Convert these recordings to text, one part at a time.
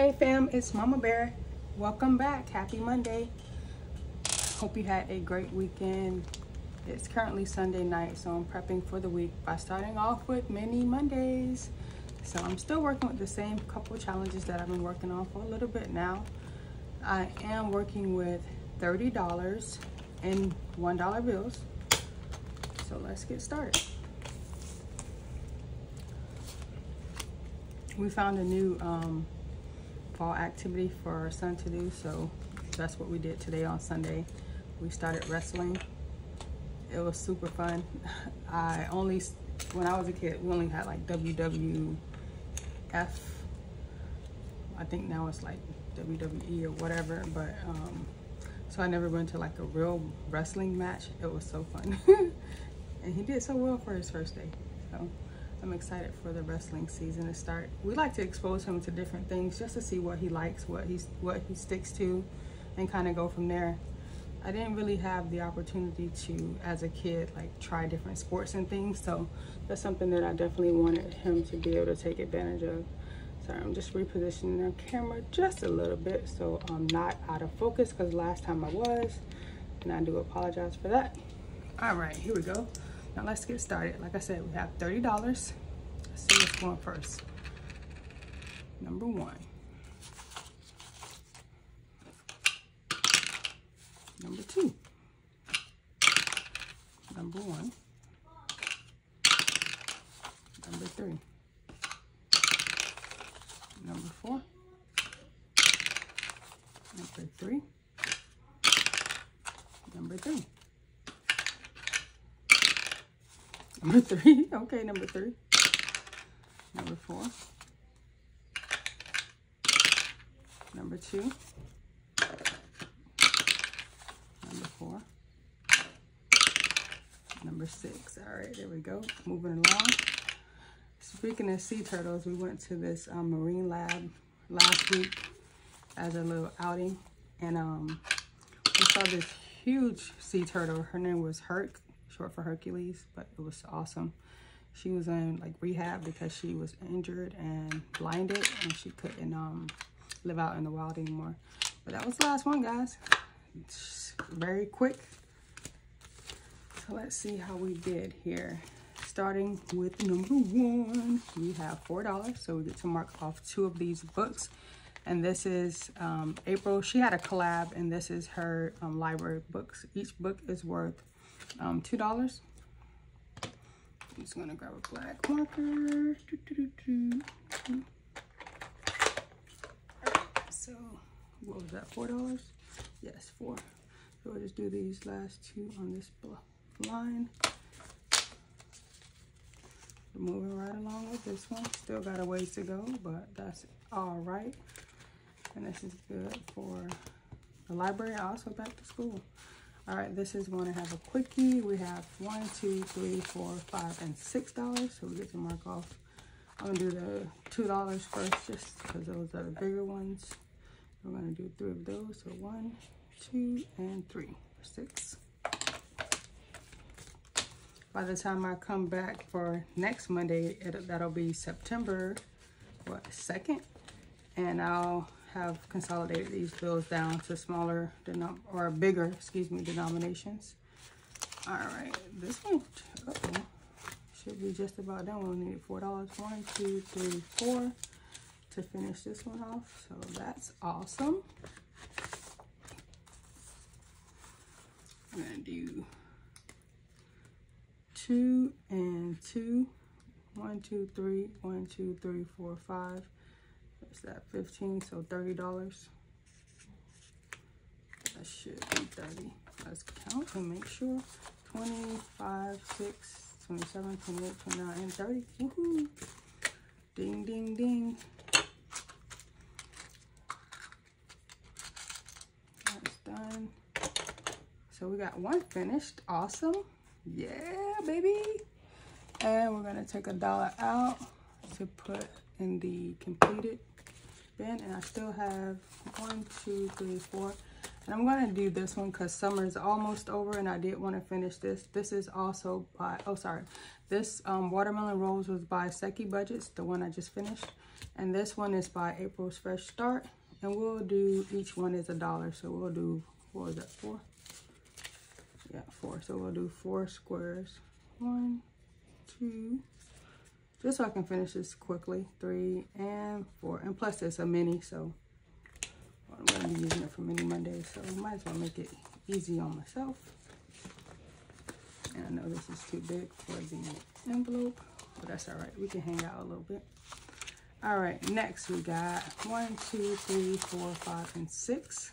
Hey fam, it's Mama Bear. Welcome back. Happy Monday. Hope you had a great weekend. It's currently Sunday night, so I'm prepping for the week by starting off with mini Mondays. So I'm still working with the same couple challenges that I've been working on for a little bit now. I am working with $30 in $1 bills. So let's get started. We found a new fall activity for our son to do, so that's what we did today on Sunday. We started wrestling. It was super fun. When I was a kid, we only had like WWF. I think now it's like WWE or whatever, but so I never went to like a real wrestling match. It was so fun. And he did so well for his first day, so I'm excited for the wrestling season to start. We like to expose him to different things just to see what he likes, what he sticks to, and kind of go from there. I didn't really have the opportunity to, as a kid, like try different sports and things. So that's something that I definitely wanted him to be able to take advantage of. Sorry, I'm just repositioning our camera just a little bit so I'm not out of focus, because last time I was, and I do apologize for that. All right, here we go. Now let's get started. Like I said, we have $30. Let's see what's going first. Number one. Number two. Number one. Number three. Number four. Number three. Number three. Number three, okay, number three. Number four. Number two. Number four. Number six, all right, there we go. Moving along. Speaking of sea turtles, we went to this marine lab last week as a little outing. And we saw this huge sea turtle. Her name was Herc. Short for Hercules, but it was awesome. She was in like rehab because she was injured and blinded, and she couldn't live out in the wild anymore. But that was the last one, guys. It's very quick. So let's see how we did here. Starting with number one, we have $4, so we get to mark off two of these books. And this is April. She had a collab, and this is her library books. Each book is worth $2. I'm just gonna grab a black marker. So what was that, $4? Yes, $4. So we'll just do these last two on this line. We're moving right along with this one. Still got a ways to go, but that's all right. And this is good for the library, also back to school. All right, this is going to have a quickie. We have $1, $2, $3, $4, $5, and $6. So we get to mark off. I'm going to do the $2 first, just because those are the bigger ones. We're going to do 3 of those. So 1, 2, and 3 for $6. By the time I come back for next Monday, that'll be September 2nd. And I'll have consolidated these bills down to smaller or bigger, excuse me, denominations. All right, this one should be just about done. We'll need $4, 1, 2, 3, 4 to finish this one off. So that's awesome. I'm gonna do 2 and 2, 1, 2, 3, 1, 2, 3, 4, 5. It's that 15, so $30. That should be 30. Let's count and make sure. 25, 6, 27, 28, 29, and 30. Woohoo! Ding, ding, ding. That's done. So we got one finished. Awesome. Yeah, baby. And we're gonna take $1 out to put in the completed bin. And I still have 1, 2, 3, 4. And I'm going to do this one because summer's almost over and I did want to finish this. This is also by, oh, sorry. This watermelon rolls was by Secchi Budgets, the one I just finished. And this one is by April's Fresh Start. And we'll do, each one is $1. So we'll do, what was that, 4? Yeah, 4. So we'll do 4 squares. 1, 2. Just so I can finish this quickly. 3 and 4. And plus it's a mini, so I'm going to be using it for mini Mondays, so I might as well make it easy on myself. And I know this is too big for the envelope, but that's all right. We can hang out a little bit. All right, next we got 1, 2, 3, 4, 5, and 6.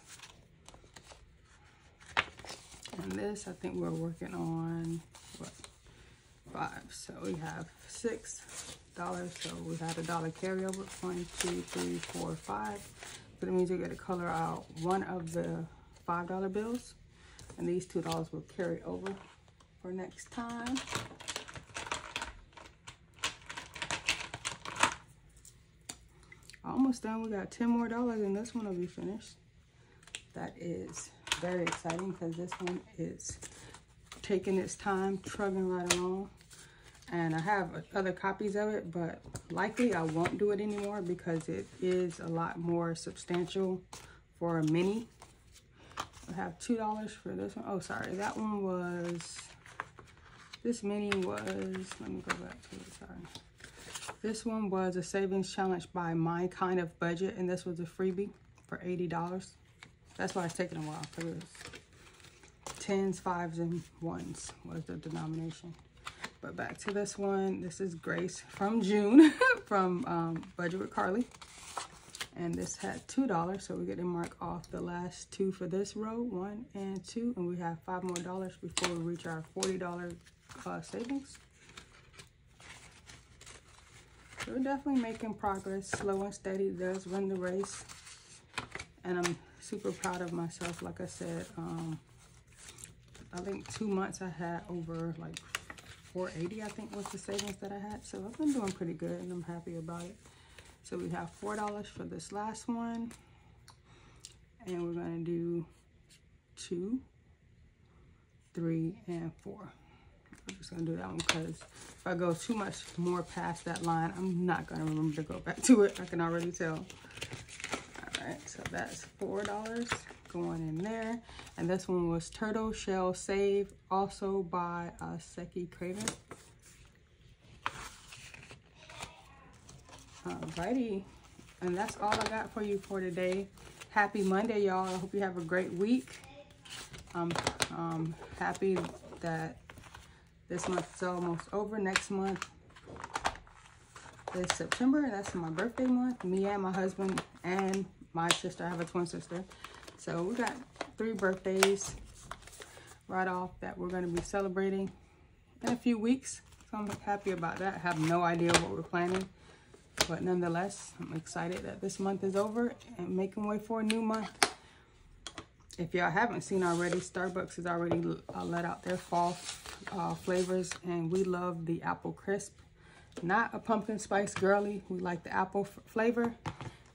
And this, I think we're working on, what, 5. So we have $6. So we had $1 carryover. 1, 2, 3, 4, 5. So that means you get to color out one of the $5 bills. And these $2 will carry over for next time. Almost done. We got $10 more and this one will be finished. That is very exciting because this one is taking its time, trudging right along. And I have other copies of it, but likely I won't do it anymore because it is a lot more substantial for a mini. I have $2 for this one. Oh, sorry. That one was, this mini was, let me go back to it, sorry. This one was a savings challenge by My Kind of Budget, and this was a freebie for $80. That's why it's taking a while, because it was 10s, 5s, and 1s was the denomination. But back to this one. This is Grace from June from Budget with Carly. And this had $2. So we get to mark off the last 2 for this row, 1 and 2. And we have $5 more before we reach our $40 savings. So we're definitely making progress. Slow and steady does win the race. And I'm super proud of myself. Like I said, I think 2 months I had over like $480, I think was the savings that I had. So I've been doing pretty good and I'm happy about it. So we have $4 for this last one. And we're gonna do 2, 3, and 4. I'm just gonna do that one because if I go too much more past that line, I'm not gonna remember to go back to it. I can already tell. All right, so that's $4 going in there. And this one was Turtle Shell Save, also by Aseki Craven. Alrighty, and that's all I got for you for today. Happy Monday, y'all. I hope you have a great week. I'm happy that this month's almost over. Next month is September, and that's my birthday month. Me and my husband and my sister, I have a twin sister. So we got 3 birthdays right off that we're going to be celebrating in a few weeks. So I'm happy about that. I have no idea what we're planning. But nonetheless, I'm excited that this month is over and making way for a new month. If y'all haven't seen already, Starbucks has already let out their fall flavors. And we love the apple crisp. Not a pumpkin spice girly. We like the apple flavor.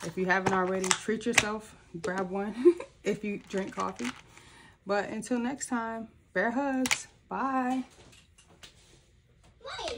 If you haven't already, treat yourself. Grab one. If you drink coffee. But until next time, bear hugs. Bye.